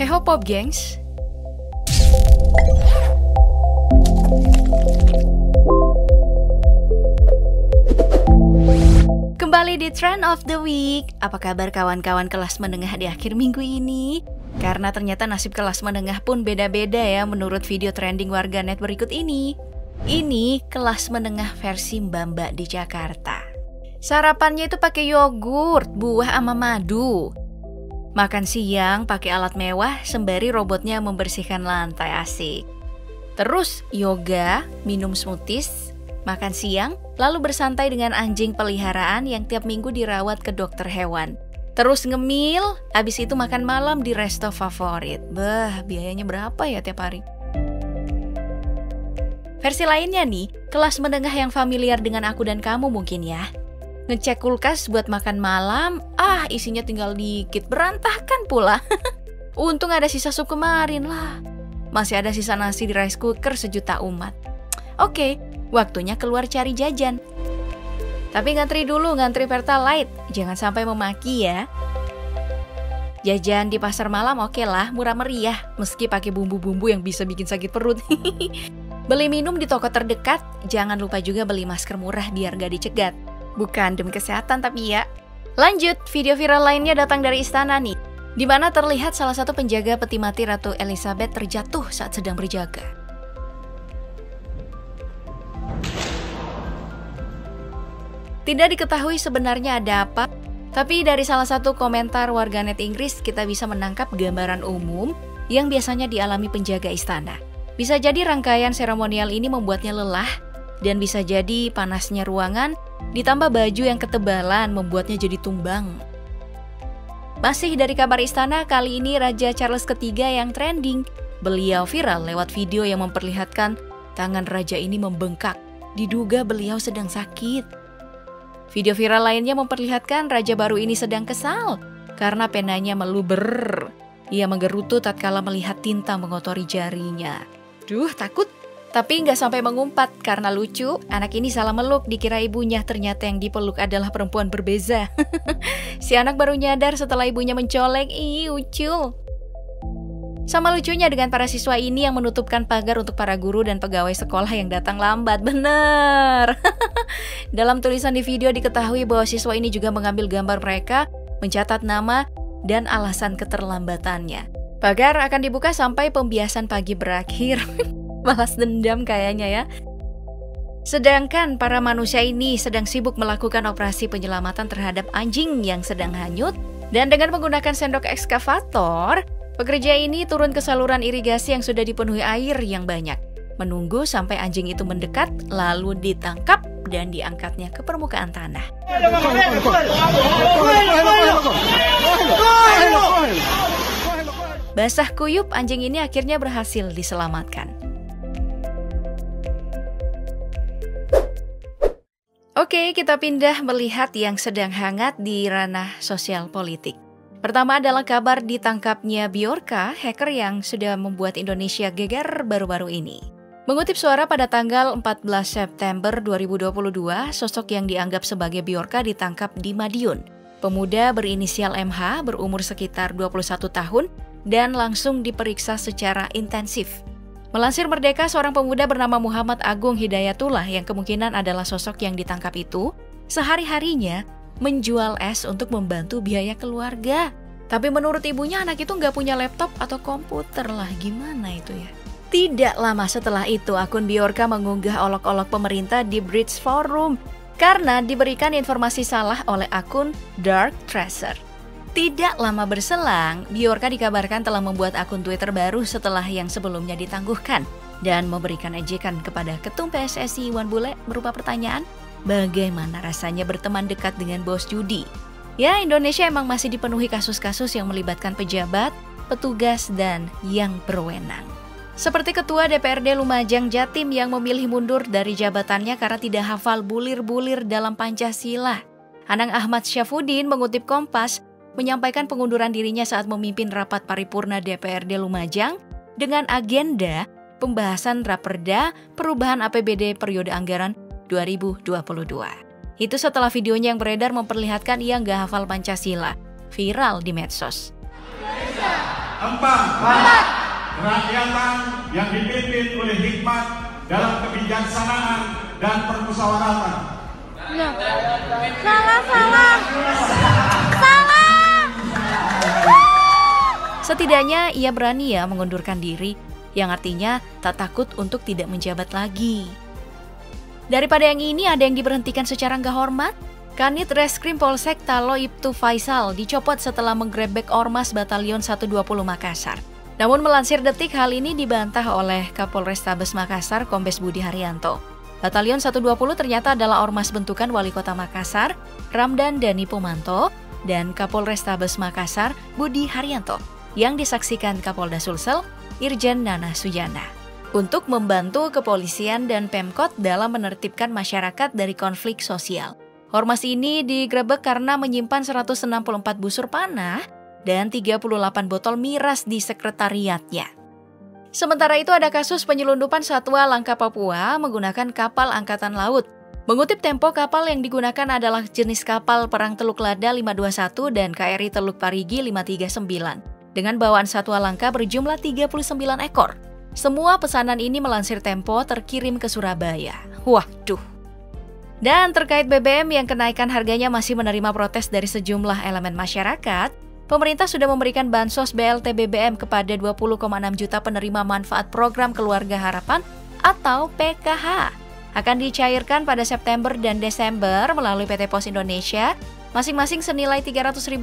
Heho Pop, gengs! Kembali di Trend of the Week. Apa kabar kawan-kawan kelas menengah di akhir minggu ini? Karena ternyata nasib kelas menengah pun beda-beda ya menurut video trending warganet berikut ini. Ini kelas menengah versi mbak-mbak di Jakarta. Sarapannya itu pakai yogurt, buah sama madu. Makan siang pakai alat mewah sembari robotnya membersihkan lantai, asik. Terus yoga, minum smoothies, makan siang, lalu bersantai dengan anjing peliharaan yang tiap minggu dirawat ke dokter hewan. Terus ngemil, abis itu makan malam di resto favorit. Bah, biayanya berapa ya tiap hari? Versi lainnya nih, kelas menengah yang familiar dengan aku dan kamu mungkin ya. Ngecek kulkas buat makan malam, isinya tinggal dikit, berantakan pula. Untung ada sisa sup kemarin lah. Masih ada sisa nasi di rice cooker sejuta umat. Oke, waktunya keluar cari jajan. Tapi ngantri dulu, ngantri Pertalite. Jangan sampai memaki ya. Jajan di pasar malam oke lah, murah meriah. Meski pakai bumbu-bumbu yang bisa bikin sakit perut. Beli minum di toko terdekat, jangan lupa juga beli masker murah biar gak dicegat. Bukan demi kesehatan tapi ya. Lanjut, video viral lainnya datang dari istana nih, di mana terlihat salah satu penjaga peti mati Ratu Elizabeth terjatuh saat sedang berjaga. Tidak diketahui sebenarnya ada apa, tapi dari salah satu komentar warganet Inggris kita bisa menangkap gambaran umum yang biasanya dialami penjaga istana. Bisa jadi rangkaian seremonial ini membuatnya lelah, dan bisa jadi panasnya ruangan ditambah baju yang ketebalan membuatnya jadi tumbang. Masih dari kabar istana, kali ini Raja Charles III yang trending. Beliau viral lewat video yang memperlihatkan tangan raja ini membengkak. Diduga beliau sedang sakit. Video viral lainnya memperlihatkan raja baru ini sedang kesal karena penanya meluber. Ia menggerutu tatkala melihat tinta mengotori jarinya. Duh, takut. Tapi nggak sampai mengumpat karena lucu, anak ini salah meluk, dikira ibunya, ternyata yang dipeluk adalah perempuan berbeza. Si anak baru nyadar setelah ibunya mencolek, ih ucul. Sama lucunya dengan para siswa ini yang menutupkan pagar untuk para guru dan pegawai sekolah yang datang lambat, bener. Dalam tulisan di video diketahui bahwa siswa ini juga mengambil gambar mereka, mencatat nama, dan alasan keterlambatannya. Pagar akan dibuka sampai pembiasan pagi berakhir. Balas dendam kayaknya ya. Sedangkan para manusia ini sedang sibuk melakukan operasi penyelamatan terhadap anjing yang sedang hanyut. Dan dengan menggunakan sendok ekskavator, pekerja ini turun ke saluran irigasi yang sudah dipenuhi air yang banyak. Menunggu sampai anjing itu mendekat, lalu ditangkap dan diangkatnya ke permukaan tanah. Basah kuyup, anjing ini akhirnya berhasil diselamatkan. Oke, kita pindah melihat yang sedang hangat di ranah sosial politik. Pertama adalah kabar ditangkapnya Bjorka, hacker yang sudah membuat Indonesia geger baru-baru ini. Mengutip Suara pada tanggal 14 September 2022, sosok yang dianggap sebagai Bjorka ditangkap di Madiun. Pemuda berinisial MH berumur sekitar 21 tahun dan langsung diperiksa secara intensif. Melansir Merdeka, seorang pemuda bernama Muhammad Agung Hidayatullah yang kemungkinan adalah sosok yang ditangkap itu, sehari-harinya menjual es untuk membantu biaya keluarga. Tapi menurut ibunya anak itu nggak punya laptop atau komputer lah, gimana itu ya? Tidak lama setelah itu, akun Bjorka mengunggah olok-olok pemerintah di Bridge Forum karena diberikan informasi salah oleh akun Dark Treasure. Tidak lama berselang, Bjorka dikabarkan telah membuat akun Twitter baru setelah yang sebelumnya ditangguhkan dan memberikan ejekan kepada Ketum PSSI Iwan Bule berupa pertanyaan, bagaimana rasanya berteman dekat dengan bos judi? Ya, Indonesia emang masih dipenuhi kasus-kasus yang melibatkan pejabat, petugas, dan yang berwenang. Seperti Ketua DPRD Lumajang Jatim yang memilih mundur dari jabatannya karena tidak hafal bulir-bulir dalam Pancasila. Anang Ahmad Syafuddin mengutip Kompas, menyampaikan pengunduran dirinya saat memimpin rapat paripurna DPRD Lumajang dengan agenda pembahasan raperda perubahan APBD periode anggaran 2022. Itu setelah videonya yang beredar memperlihatkan ia nggak hafal Pancasila, viral di medsos. Empat. Kerakyatan yang dipimpin oleh hikmat dalam kebijaksanaan dan permusyawaratan. Salah. Setidaknya ia berani ya mengundurkan diri, yang artinya tak takut untuk tidak menjabat lagi. Daripada yang ini ada yang diberhentikan secara nggak hormat. Kanit Reskrim Polsek Talo Iptu Faisal dicopot setelah menggerebek Ormas Batalion 120 Makassar. Namun melansir Detik, hal ini dibantah oleh Kapolrestabes Makassar Kombes Budi Haryanto. Batalion 120 ternyata adalah ormas bentukan Wali Kota Makassar Ramdan Dani Pumanto dan Kapolrestabes Makassar Budi Haryanto yang disaksikan Kapolda Sulsel Irjen Nana Sujana untuk membantu kepolisian dan Pemkot dalam menertibkan masyarakat dari konflik sosial. Ormas ini digrebek karena menyimpan 164 busur panah dan 38 botol miras di sekretariatnya. Sementara itu ada kasus penyelundupan satwa langka Papua menggunakan kapal angkatan laut. Mengutip Tempo, kapal yang digunakan adalah jenis kapal perang Teluk Lada 521 dan KRI Teluk Parigi 539 dengan bawaan satwa langka berjumlah 39 ekor. Semua pesanan ini melansir Tempo terkirim ke Surabaya. Waduh. Dan terkait BBM yang kenaikan harganya masih menerima protes dari sejumlah elemen masyarakat, pemerintah sudah memberikan bansos BLT BBM kepada 20,6 juta penerima manfaat program Keluarga Harapan atau PKH. Akan dicairkan pada September dan Desember melalui PT Pos Indonesia, masing-masing senilai Rp300.000.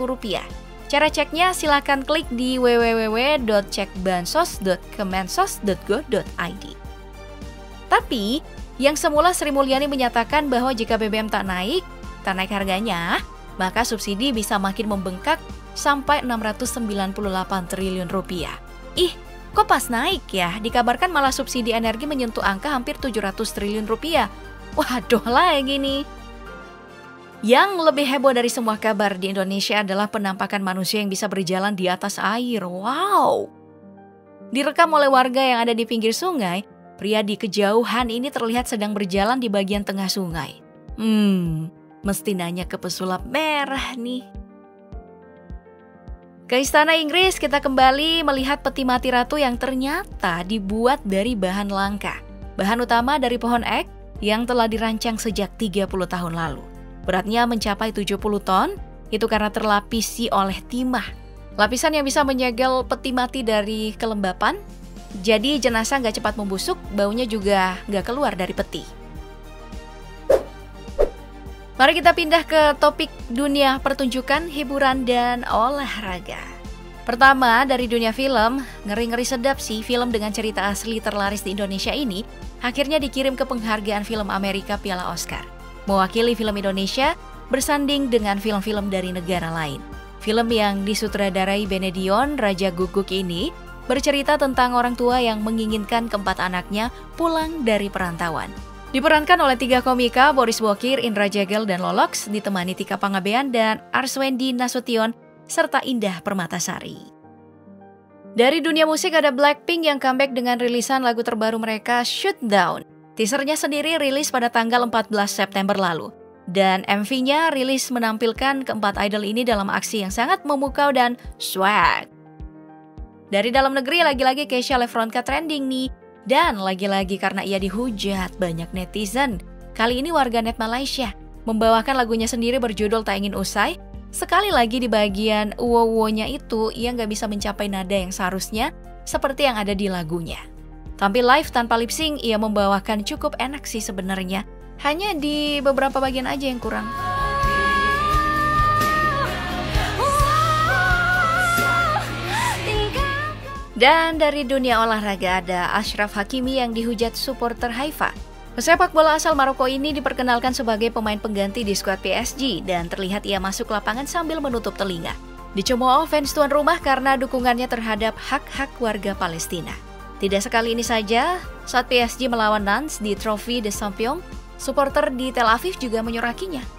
Cara ceknya silakan klik di www.cekbansos.kemensos.go.id. Tapi yang semula Sri Mulyani menyatakan bahwa jika BBM tak naik harganya, maka subsidi bisa makin membengkak sampai Rp698 triliun. Ih, kok pas naik ya? Dikabarkan malah subsidi energi menyentuh angka hampir Rp700 triliun. Waduh lah yang ini. Yang lebih heboh dari semua kabar di Indonesia adalah penampakan manusia yang bisa berjalan di atas air. Wow! Direkam oleh warga yang ada di pinggir sungai, pria di kejauhan ini terlihat sedang berjalan di bagian tengah sungai. Mesti nanya ke pesulap merah nih. Ke Istana Inggris, kita kembali melihat peti mati ratu yang ternyata dibuat dari bahan langka. Bahan utama dari pohon ek yang telah dirancang sejak 30 tahun lalu. Beratnya mencapai 70 ton, itu karena terlapisi oleh timah. Lapisan yang bisa menyegel peti mati dari kelembapan. Jadi jenazah nggak cepat membusuk, baunya juga nggak keluar dari peti. Mari kita pindah ke topik dunia pertunjukan, hiburan, dan olahraga. Pertama, dari dunia film, ngeri-ngeri sedap sih film dengan cerita asli terlaris di Indonesia ini akhirnya dikirim ke penghargaan film Amerika Piala Oscar. Mewakili film Indonesia bersanding dengan film-film dari negara lain. Film yang disutradarai Benedion, Raja Guguk ini bercerita tentang orang tua yang menginginkan keempat anaknya pulang dari perantauan. Diperankan oleh 3 komika, Boris Bokir, Indra Jagel, dan Loloks, ditemani Tika Pangabean dan Arswendi Nasution, serta Indah Permatasari. Dari dunia musik ada Blackpink yang comeback dengan rilisan lagu terbaru mereka, Shutdown. Teasernya sendiri rilis pada tanggal 14 September lalu. Dan MV-nya rilis menampilkan keempat idol ini dalam aksi yang sangat memukau dan swag. Dari dalam negeri, lagi-lagi Keysia Levronka trending nih. Dan lagi-lagi karena ia dihujat banyak netizen. Kali ini warganet Malaysia membawakan lagunya sendiri berjudul Tak Ingin Usai. Sekali lagi di bagian uwo-uwonya itu, ia nggak bisa mencapai nada yang seharusnya seperti yang ada di lagunya. Tampil live tanpa lip sync, ia membawakan cukup enak sih sebenarnya. Hanya di beberapa bagian aja yang kurang. Dan dari dunia olahraga ada Ashraf Hakimi yang dihujat supporter Haifa. Pesepak bola asal Maroko ini diperkenalkan sebagai pemain pengganti di skuad PSG dan terlihat ia masuk lapangan sambil menutup telinga. Dicemooh fans tuan rumah karena dukungannya terhadap hak-hak warga Palestina. Tidak sekali ini saja, saat PSG melawan Nantes di Trophée des Champions, supporter di Tel Aviv juga menyorakinya.